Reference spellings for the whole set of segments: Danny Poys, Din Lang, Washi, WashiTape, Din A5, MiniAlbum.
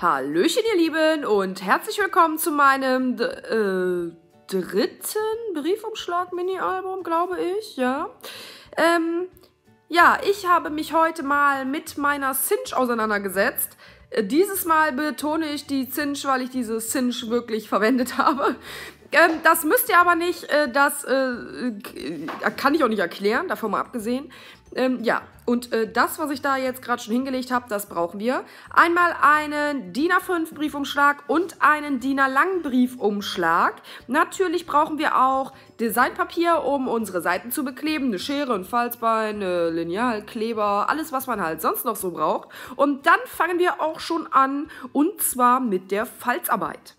Hallöchen, ihr Lieben, und herzlich willkommen zu meinem dritten Briefumschlag-Mini-Album, glaube ich, ja. Ja, ich habe mich heute mal mit meiner Cinch auseinandergesetzt. Dieses Mal betone ich die Cinch, weil ich diese Cinch wirklich verwendet habe. Das müsst ihr aber nicht, das kann ich auch nicht erklären, davon mal abgesehen. Ja, und das, was ich da jetzt gerade schon hingelegt habe, das brauchen wir. Einmal einen DIN A5 Briefumschlag und einen DIN A-Lang Briefumschlag. Natürlich brauchen wir auch Designpapier, um unsere Seiten zu bekleben. Eine Schere, ein Falzbein, ein Lineal, Kleber, alles, was man halt sonst noch so braucht. Und dann fangen wir auch schon an, und zwar mit der Falzarbeit.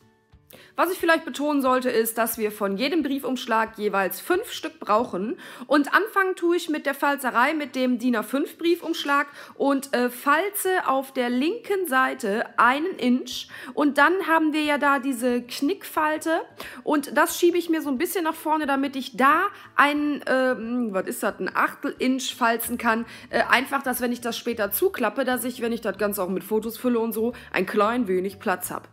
Was ich vielleicht betonen sollte, ist, dass wir von jedem Briefumschlag jeweils 5 Stück brauchen. Und anfangen tue ich mit der Falzerei, mit dem DIN A5 Briefumschlag, und falze auf der linken Seite einen Inch. Und dann haben wir ja da diese Knickfalte, und das schiebe ich mir so ein bisschen nach vorne, damit ich da einen, was ist das, ein Achtel-Inch falzen kann. Einfach, dass wenn ich das später zuklappe, dass ich, wenn ich das Ganze auch mit Fotos fülle und so, ein klein wenig Platz habe.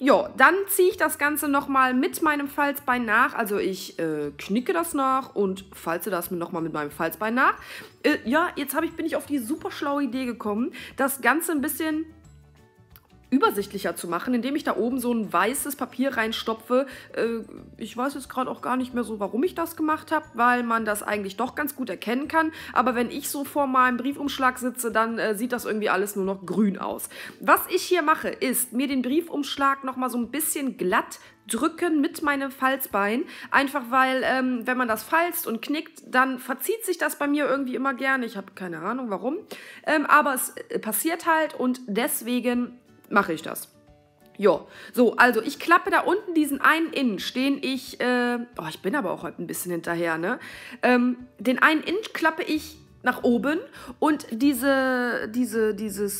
Ja, dann ziehe ich das Ganze nochmal mit meinem Falzbein nach. Also ich knicke das nach und falze das nochmal mit meinem Falzbein nach. Ja, jetzt bin ich auf die super schlaue Idee gekommen, das Ganze ein bisschen übersichtlicher zu machen, indem ich da oben so ein weißes Papier reinstopfe. Ich weiß jetzt gerade auch gar nicht mehr so, warum ich das gemacht habe, weil man das eigentlich doch ganz gut erkennen kann. Aber wenn ich so vor meinem Briefumschlag sitze, dann sieht das irgendwie alles nur noch grün aus. Was ich hier mache, ist, mir den Briefumschlag nochmal so ein bisschen glatt drücken mit meinem Falzbein, einfach weil, wenn man das falzt und knickt, dann verzieht sich das bei mir irgendwie immer gerne. Ich habe keine Ahnung, warum. Aber es passiert halt, und deswegen mache ich das. Jo, so, also ich klappe da unten diesen einen Inch, den ich, oh, ich bin aber auch heute ein bisschen hinterher, ne? Den einen Inch klappe ich nach oben, und dieses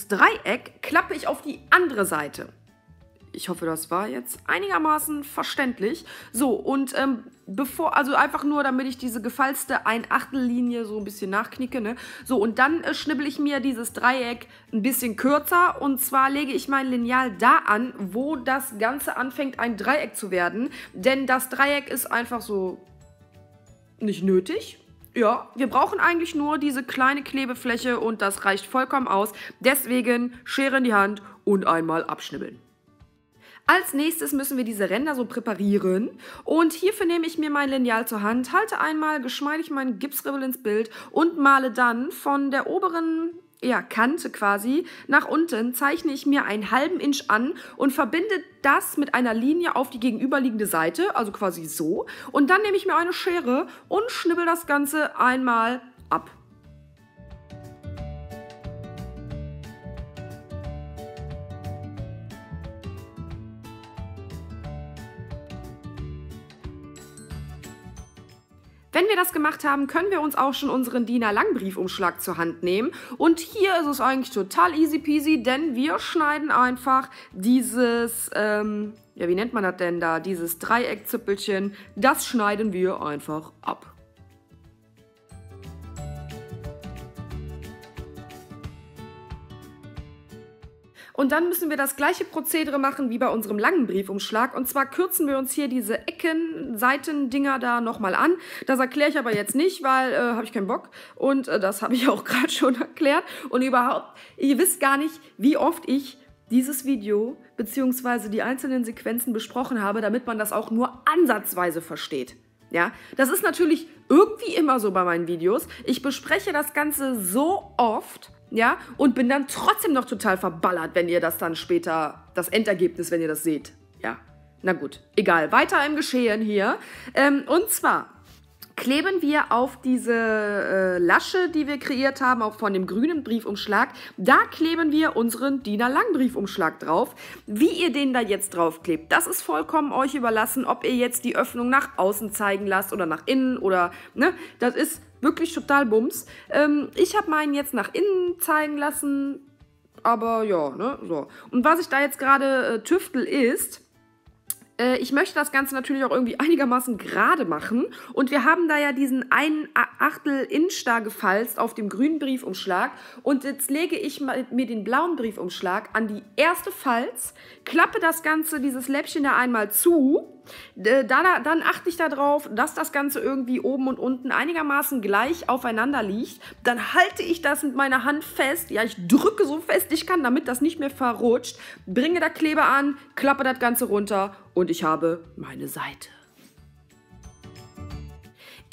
Dreieck klappe ich auf die andere Seite. Ich hoffe, das war jetzt einigermaßen verständlich. So, und also einfach nur, damit ich diese gefalzte Ein-Achtel-Linie so ein bisschen nachknicke, ne? So, und dann schnibbel ich mir dieses Dreieck ein bisschen kürzer. Und zwar lege ich mein Lineal da an, wo das Ganze anfängt, ein Dreieck zu werden. Denn das Dreieck ist einfach so nicht nötig. Ja, wir brauchen eigentlich nur diese kleine Klebefläche, und das reicht vollkommen aus. Deswegen Schere in die Hand und einmal abschnibbeln. Als nächstes müssen wir diese Ränder so präparieren, und hierfür nehme ich mir mein Lineal zur Hand, halte einmal geschmeidig meinen Gipsribbel ins Bild und male dann von der oberen, ja, Kante quasi nach unten, zeichne ich mir einen halben Inch an und verbinde das mit einer Linie auf die gegenüberliegende Seite, also quasi so. Und dann nehme ich mir eine Schere und schnibbel das Ganze einmal ab. Wenn wir das gemacht haben, können wir uns auch schon unseren DIN A-Lang Briefumschlag zur Hand nehmen. Und hier ist es eigentlich total easy peasy, denn wir schneiden einfach dieses, ja, wie nennt man das denn da, dieses Dreieckzüppelchen, das schneiden wir einfach ab. Und dann müssen wir das gleiche Prozedere machen wie bei unserem langen Briefumschlag. Und zwar kürzen wir uns hier diese Ecken, Seitendinger da nochmal an. Das erkläre ich aber jetzt nicht, weil habe ich keinen Bock. Und das habe ich auch gerade schon erklärt. Und überhaupt, ihr wisst gar nicht, wie oft ich dieses Video bzw. die einzelnen Sequenzen besprochen habe, damit man das auch nur ansatzweise versteht. Ja, das ist natürlich irgendwie immer so bei meinen Videos. Ich bespreche das Ganze so oft, ja, und bin dann trotzdem noch total verballert, wenn ihr das dann später, das Endergebnis, wenn ihr das seht. Ja, na gut, egal, weiter im Geschehen hier. Und zwar kleben wir auf diese Lasche, die wir kreiert haben, auch von dem grünen Briefumschlag, da kleben wir unseren DIN A-Lang Briefumschlag drauf. Wie ihr den da jetzt drauf klebt, das ist vollkommen euch überlassen, ob ihr jetzt die Öffnung nach außen zeigen lasst oder nach innen oder, ne, das ist wirklich total Bums. Ich habe meinen jetzt nach innen zeigen lassen, aber ja, ne, so. Und was ich da jetzt gerade tüftel ist, Ich möchte das Ganze natürlich auch irgendwie einigermaßen gerade machen. Und wir haben da ja diesen 1/8 Inch da gefalzt auf dem grünen Briefumschlag. Und jetzt lege ich mir den blauen Briefumschlag an die erste Falz, klappe das Ganze, dieses Läppchen da einmal zu. Dann achte ich darauf, dass das Ganze irgendwie oben und unten einigermaßen gleich aufeinander liegt. Dann halte ich das mit meiner Hand fest. Ja, ich drücke so fest ich kann, damit das nicht mehr verrutscht. Bringe da Kleber an, klappe das Ganze runter und ich habe meine Seite.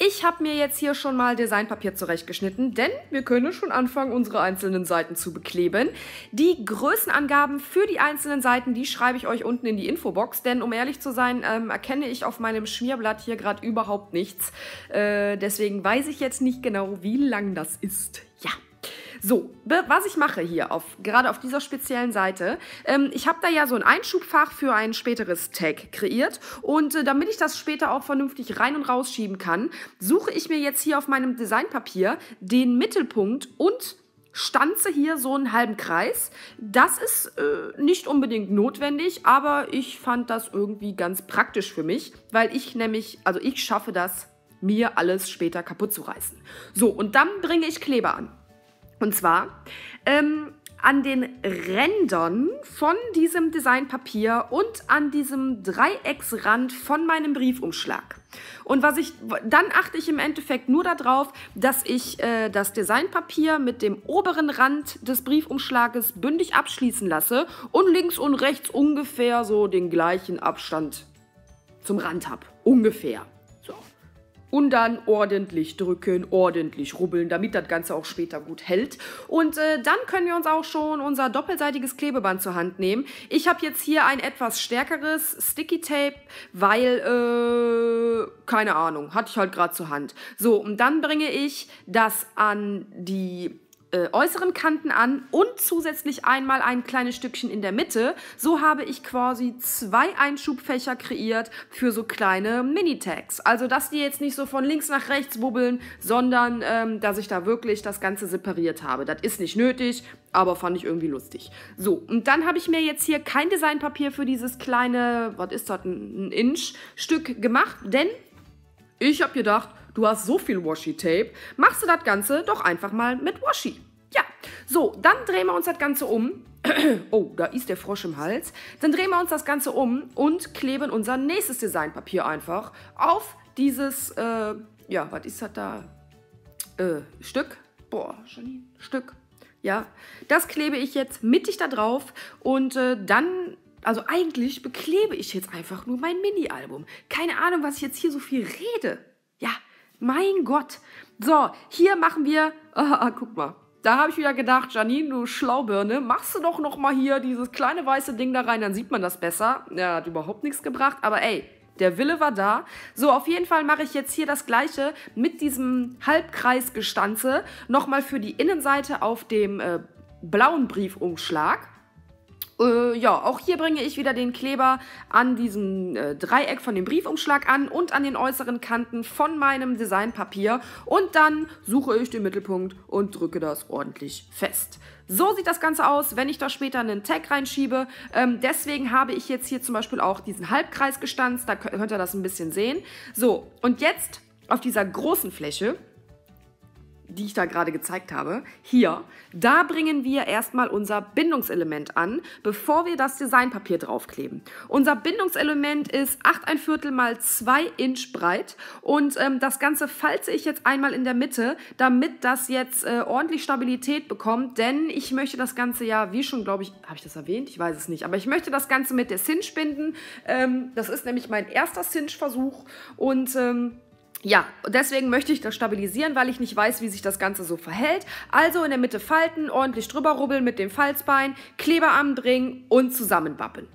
Ich habe mir jetzt hier schon mal Designpapier zurechtgeschnitten, denn wir können schon anfangen, unsere einzelnen Seiten zu bekleben. Die Größenangaben für die einzelnen Seiten, die schreibe ich euch unten in die Infobox, denn um ehrlich zu sein, erkenne ich auf meinem Schmierblatt hier gerade überhaupt nichts. Deswegen weiß ich jetzt nicht genau, wie lang das ist. Ja. So, was ich mache hier, gerade auf dieser speziellen Seite, ich habe da ja so ein Einschubfach für ein späteres Tag kreiert und damit ich das später auch vernünftig rein und rausschieben kann, suche ich mir jetzt hier auf meinem Designpapier den Mittelpunkt und stanze hier so einen halben Kreis. Das ist nicht unbedingt notwendig, aber ich fand das irgendwie ganz praktisch für mich, weil ich nämlich, also ich schaffe das, mir alles später kaputt zu reißen. So, und dann bringe ich Kleber an. Und zwar an den Rändern von diesem Designpapier und an diesem Dreiecksrand von meinem Briefumschlag. Und dann achte ich im Endeffekt nur darauf, dass ich das Designpapier mit dem oberen Rand des Briefumschlages bündig abschließen lasse und links und rechts ungefähr so den gleichen Abstand zum Rand habe. Ungefähr. Und dann ordentlich drücken, ordentlich rubbeln, damit das Ganze auch später gut hält. Und dann können wir uns auch schon unser doppelseitiges Klebeband zur Hand nehmen. Ich habe jetzt hier ein etwas stärkeres Sticky Tape, weil, keine Ahnung, hatte ich halt gerade zur Hand. So, und dann bringe ich das an die äußeren Kanten an und zusätzlich einmal ein kleines Stückchen in der Mitte. So habe ich quasi zwei Einschubfächer kreiert für so kleine Mini-Tags. Also, dass die jetzt nicht so von links nach rechts wubbeln, sondern dass ich da wirklich das Ganze separiert habe. Das ist nicht nötig, aber fand ich irgendwie lustig. So, und dann habe ich mir jetzt hier kein Designpapier für dieses kleine, was ist das, ein Inch-Stück gemacht, denn ich habe gedacht, du hast so viel Washi-Tape, machst du das Ganze doch einfach mal mit Washi. Ja, so, dann drehen wir uns das Ganze um. Oh, da ist der Frosch im Hals. Dann drehen wir uns das Ganze um und kleben unser nächstes Designpapier einfach auf dieses, ja, was ist das da? Stück? Boah, Janine, Stück. Ja, das klebe ich jetzt mittig da drauf und dann... Also eigentlich beklebe ich jetzt einfach nur mein Mini-Album. Keine Ahnung, was ich jetzt hier so viel rede. Ja, mein Gott. So, hier machen wir... guck mal. Da habe ich wieder gedacht, Janine, du Schlaubirne, machst du doch nochmal hier dieses kleine weiße Ding da rein, dann sieht man das besser. Ja, hat überhaupt nichts gebracht, aber ey, der Wille war da. So, auf jeden Fall mache ich jetzt hier das Gleiche mit diesem Halbkreisgestanze. Nochmal für die Innenseite auf dem blauen Briefumschlag. Ja, auch hier bringe ich wieder den Kleber an diesem Dreieck von dem Briefumschlag an und an den äußeren Kanten von meinem Designpapier. Und dann suche ich den Mittelpunkt und drücke das ordentlich fest. So sieht das Ganze aus, wenn ich da später einen Tag reinschiebe. Deswegen habe ich jetzt hier zum Beispiel auch diesen Halbkreis gestanzt. Da könnt ihr das ein bisschen sehen. So, und jetzt auf dieser großen Fläche, die ich da gerade gezeigt habe, hier, da bringen wir erstmal unser Bindungselement an, bevor wir das Designpapier draufkleben. Unser Bindungselement ist 8¼ mal 2 Inch breit und das Ganze falze ich jetzt einmal in der Mitte, damit das jetzt ordentlich Stabilität bekommt, denn ich möchte das Ganze ja, wie schon, glaube ich, habe ich das erwähnt? Ich weiß es nicht, aber ich möchte das Ganze mit der Cinch binden. Das ist nämlich mein erster Cinch-Versuch und ja, deswegen möchte ich das stabilisieren, weil ich nicht weiß, wie sich das Ganze so verhält. Also in der Mitte falten, ordentlich drüber rubbeln mit dem Falzbein, Kleber anbringen und zusammenbappeln.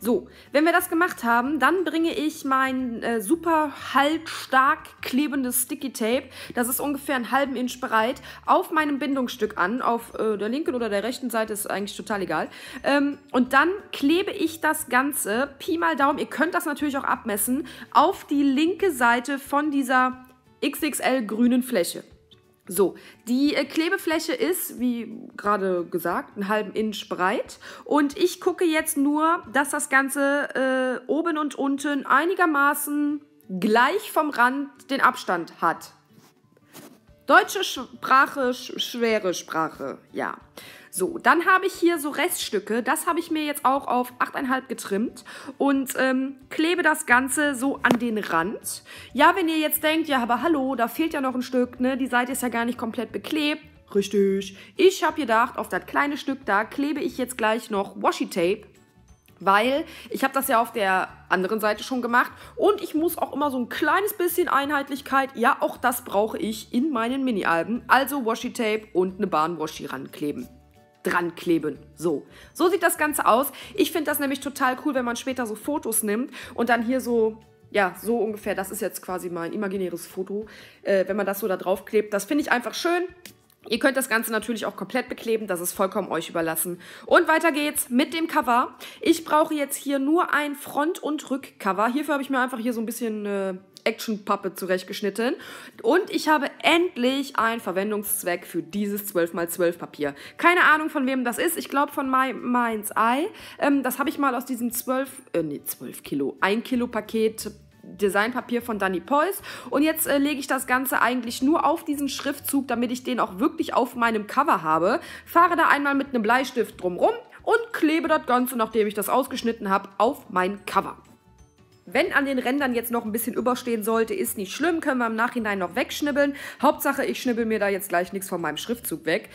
So, wenn wir das gemacht haben, dann bringe ich mein super haltstark klebendes Sticky Tape, das ist ungefähr 1/2 Inch breit, auf meinem Bindungsstück an, auf der linken oder der rechten Seite, ist eigentlich total egal. Und dann klebe ich das Ganze, Pi mal Daumen, ihr könnt das natürlich auch abmessen, auf die linke Seite von dieser XXL grünen Fläche. So, die Klebefläche ist, wie gerade gesagt, einen halben Inch breit und ich gucke jetzt nur, dass das Ganze oben und unten einigermaßen gleich vom Rand den Abstand hat. Deutsche Sprache, schwere Sprache, ja. So, dann habe ich hier so Reststücke, das habe ich mir jetzt auch auf 8,5 getrimmt und klebe das Ganze so an den Rand. Ja, wenn ihr jetzt denkt, ja, aber hallo, da fehlt ja noch ein Stück, ne? Die Seite ist ja gar nicht komplett beklebt. Richtig, ich habe gedacht, auf das kleine Stück da klebe ich jetzt gleich noch WashiTape, weil ich habe das ja auf der anderen Seite schon gemacht und ich muss auch immer so ein kleines bisschen Einheitlichkeit, ja, auch das brauche ich in meinen Mini-Alben, also WashiTape und eine Bahn-Washi dran kleben. So. So sieht das Ganze aus. Ich finde das nämlich total cool, wenn man später so Fotos nimmt und dann hier so, ja, so ungefähr, das ist jetzt quasi mein imaginäres Foto, wenn man das so da drauf klebt. Das finde ich einfach schön. Ihr könnt das Ganze natürlich auch komplett bekleben, das ist vollkommen euch überlassen. Und weiter geht's mit dem Cover. Ich brauche jetzt hier nur ein Front- und Rückcover. Hierfür habe ich mir einfach hier so ein bisschen Action-Pappe zurechtgeschnitten. Und ich habe endlich einen Verwendungszweck für dieses 12×12 Papier. Keine Ahnung, von wem das ist. Ich glaube, von Mind's Eye. Das habe ich mal aus diesem 1 Kilo Paket Designpapier von Danny Poys. Und jetzt lege ich das Ganze eigentlich nur auf diesen Schriftzug, damit ich den auch wirklich auf meinem Cover habe. Fahre da einmal mit einem Bleistift drumrum und klebe das Ganze, nachdem ich das ausgeschnitten habe, auf mein Cover. Wenn an den Rändern jetzt noch ein bisschen überstehen sollte, ist nicht schlimm, können wir im Nachhinein noch wegschnibbeln. Hauptsache, ich schnibbel mir da jetzt gleich nichts von meinem Schriftzug weg.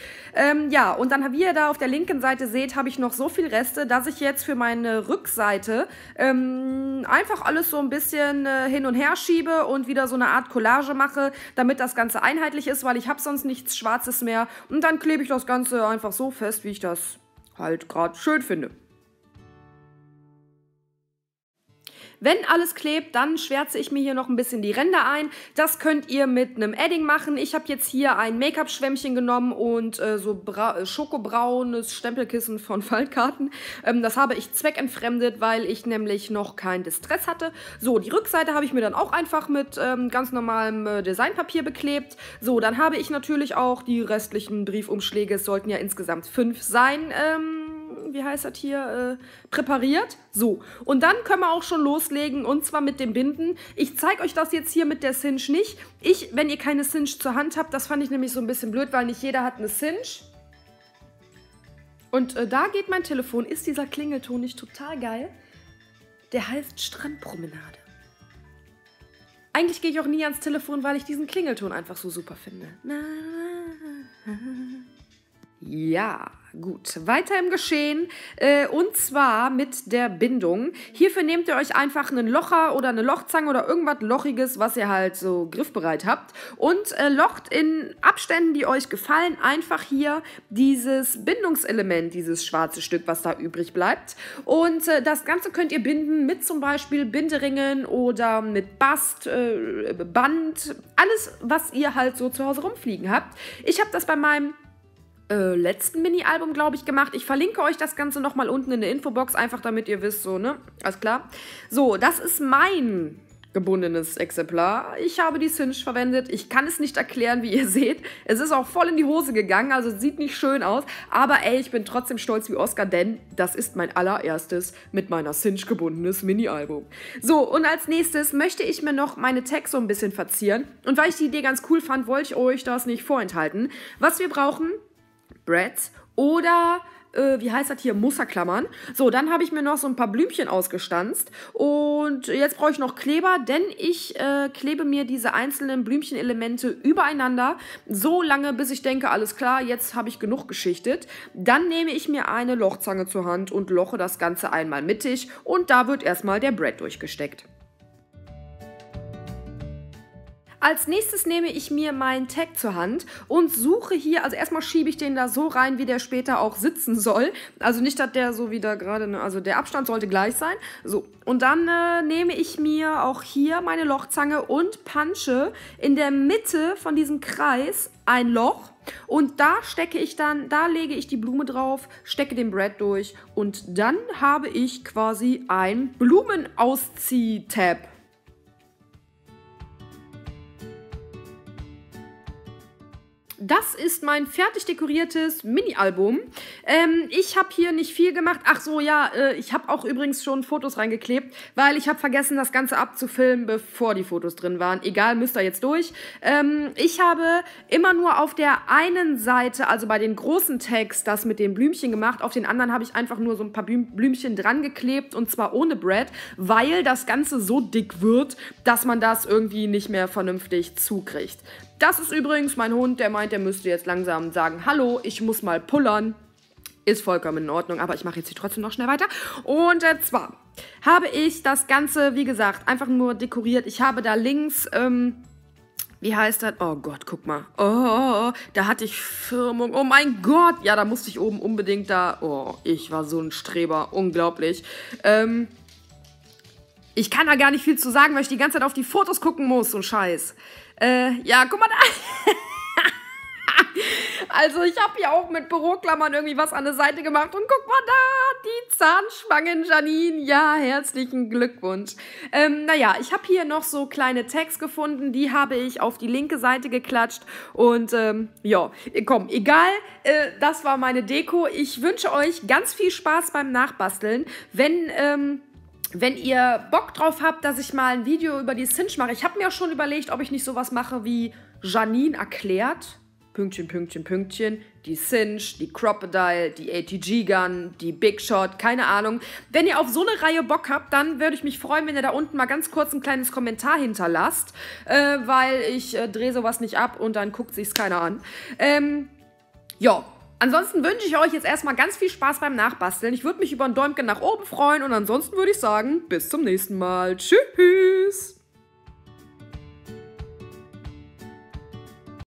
Ja, und dann, wie ihr da auf der linken Seite seht, habe ich noch so viel Reste, dass ich jetzt für meine Rückseite einfach alles so ein bisschen hin und her schiebe und wieder so eine Art Collage mache, damit das Ganze einheitlich ist, weil ich habe sonst nichts Schwarzes mehr. Und dann klebe ich das Ganze einfach so fest, wie ich das halt gerade schön finde. Wenn alles klebt, dann schwärze ich mir hier noch ein bisschen die Ränder ein. Das könnt ihr mit einem Edding machen. Ich habe jetzt hier ein Make-up-Schwämmchen genommen und so schokobraunes Stempelkissen von Faltkarten. Das habe ich zweckentfremdet, weil ich nämlich noch kein Distress hatte. So, die Rückseite habe ich mir dann auch einfach mit ganz normalem Designpapier beklebt. So, dann habe ich natürlich auch die restlichen Briefumschläge, es sollten ja insgesamt 5 sein, wie heißt das hier, präpariert. So, und dann können wir auch schon loslegen und zwar mit dem Binden. Ich zeige euch das jetzt hier mit der Cinch nicht. Wenn ihr keine Cinch zur Hand habt, das fand ich nämlich so ein bisschen blöd, weil nicht jeder hat eine Cinch. Und da geht mein Telefon. Ist dieser Klingelton nicht total geil? Der heißt Strandpromenade. Eigentlich gehe ich auch nie ans Telefon, weil ich diesen Klingelton einfach so super finde. Ja, gut. Weiter im Geschehen und zwar mit der Bindung. Hierfür nehmt ihr euch einfach einen Locher oder eine Lochzange oder irgendwas Lochiges, was ihr halt so griffbereit habt und locht in Abständen, die euch gefallen, einfach hier dieses Bindungselement, dieses schwarze Stück, was da übrig bleibt. Und das Ganze könnt ihr binden mit zum Beispiel Binderingen oder mit Bast, Band, alles, was ihr halt so zu Hause rumfliegen habt. Ich habe das bei meinem letzten Mini-Album, glaube ich, gemacht. Ich verlinke euch das Ganze nochmal unten in der Infobox, einfach damit ihr wisst, so, ne? Alles klar. So, das ist mein gebundenes Exemplar. Ich habe die Cinch verwendet. Ich kann es nicht erklären, wie ihr seht. Es ist auch voll in die Hose gegangen, also sieht nicht schön aus. Aber ey, ich bin trotzdem stolz wie Oscar, denn das ist mein allererstes mit meiner Cinch gebundenes Mini-Album. So, und als nächstes möchte ich mir noch meine Tags so ein bisschen verzieren. Und weil ich die Idee ganz cool fand, wollte ich euch das nicht vorenthalten. Was wir brauchen: Brads oder, wie heißt das hier, Musterklammern. So, dann habe ich mir noch so ein paar Blümchen ausgestanzt und jetzt brauche ich noch Kleber, denn ich klebe mir diese einzelnen Blümchenelemente übereinander, so lange, bis ich denke, alles klar, jetzt habe ich genug geschichtet. Dann nehme ich mir eine Lochzange zur Hand und loche das Ganze einmal mittig und da wird erstmal der Brad durchgesteckt. Als nächstes nehme ich mir meinen Tag zur Hand und suche hier, also erstmal schiebe ich den da so rein, wie der später auch sitzen soll. Also nicht, dass der so wieder gerade, also der Abstand sollte gleich sein. So, und dann nehme ich mir auch hier meine Lochzange und punche in der Mitte von diesem Kreis ein Loch. Und da stecke ich dann, da lege ich die Blume drauf, stecke den Brad durch und dann habe ich quasi ein Blumenauszieh-Tab. das ist mein fertig dekoriertes Mini-Album. Ich habe hier nicht viel gemacht. Ach so, ja, ich habe auch übrigens schon Fotos reingeklebt, weil ich habe vergessen, das Ganze abzufilmen, bevor die Fotos drin waren. Egal, müsst ihr jetzt durch. Ich habe immer nur auf der einen Seite, also bei den großen Tags, das mit den Blümchen gemacht. Auf den anderen habe ich einfach nur so ein paar Blümchen dran geklebt, und zwar ohne Brad, weil das Ganze so dick wird, dass man das irgendwie nicht mehr vernünftig zukriegt. Das ist übrigens mein Hund, der meint, der müsste jetzt langsam sagen, hallo, ich muss mal pullern. Ist vollkommen in Ordnung, aber ich mache jetzt hier trotzdem noch schnell weiter. Und zwar habe ich das Ganze, wie gesagt, einfach nur dekoriert. Ich habe da links, wie heißt das? Oh Gott, guck mal. Oh, da hatte ich Firmung. Oh mein Gott. Ja, da musste ich oben unbedingt da. Oh, ich war so ein Streber. Unglaublich. Ich kann da gar nicht viel zu sagen, weil ich die ganze Zeit auf die Fotos gucken muss. So ein Scheiß. Ja, guck mal da. Also ich habe hier auch mit Büroklammern irgendwie was an der Seite gemacht. Und guck mal da, die Zahnschwangen, Janine. Ja, herzlichen Glückwunsch. Naja, ich habe hier noch so kleine Tags gefunden. Die habe ich auf die linke Seite geklatscht. Und ja, komm, egal. Das war meine Deko. Ich wünsche euch ganz viel Spaß beim Nachbasteln. Wenn ihr Bock drauf habt, dass ich mal ein Video über die Cinch mache. Ich habe mir auch schon überlegt, ob ich nicht sowas mache wie Janine erklärt. Pünktchen, Pünktchen, Pünktchen, die Cinch, die Crocodile, die ATG-Gun, die Big Shot, keine Ahnung. Wenn ihr auf so eine Reihe Bock habt, dann würde ich mich freuen, wenn ihr da unten mal ganz kurz ein kleines Kommentar hinterlasst, weil ich drehe sowas nicht ab und dann guckt sich's keiner an. Ja. Ansonsten wünsche ich euch jetzt erstmal ganz viel Spaß beim Nachbasteln. Ich würde mich über ein Däumchen nach oben freuen und ansonsten würde ich sagen, bis zum nächsten Mal. Tschüss!